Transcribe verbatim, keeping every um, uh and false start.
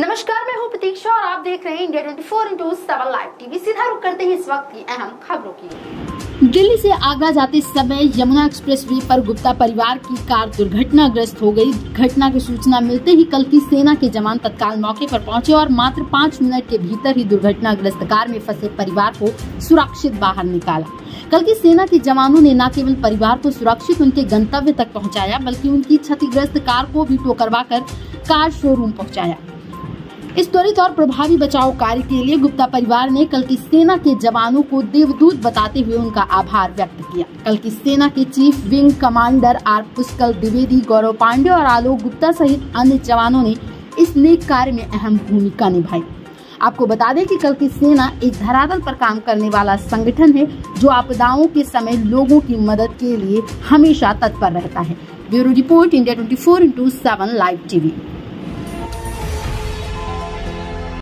नमस्कार, मैं हूं प्रतीक्षा और आप देख रहे हैं इंडिया चौबीस इंटू सेवन लाइव टीवी। सीधा रुख करते हैं इस वक्त की अहम खबरों की। दिल्ली से आगरा जाते समय यमुना एक्सप्रेसवे पर गुप्ता परिवार की कार दुर्घटनाग्रस्त हो गई। घटना की सूचना मिलते ही कल्कि सेना के जवान तत्काल मौके पर पहुंचे और मात्र पाँच मिनट के भीतर ही दुर्घटनाग्रस्त कार में फंसे परिवार को सुरक्षित बाहर निकाला। कल्कि सेना के जवानों ने न केवल परिवार को सुरक्षित उनके गंतव्य तक पहुंचाया, बल्कि उनकी क्षतिग्रस्त कार को भी टो करवाकर कार शोरूम पहुंचाया। इस त्वरित और प्रभावी बचाव कार्य के लिए गुप्ता परिवार ने कल्कि सेना के जवानों को देवदूत बताते हुए उनका आभार व्यक्त किया। कल्कि सेना के chief wing commander R Pushkal Dwivedi, Gaurav Pandey और आलोक गुप्ता सहित अन्य जवानों ने इस नेक कार्य में अहम भूमिका निभाई। आपको बता दें कि कल्कि सेना एक धरातल पर काम करने वाला संगठन है जो आपदाओं के समय लोगों की मदद के लिए हमेशा तत्पर रहता है। ब्यूरो रिपोर्ट, इंडिया चौबीस इंटू सेवन लाइव टीवी।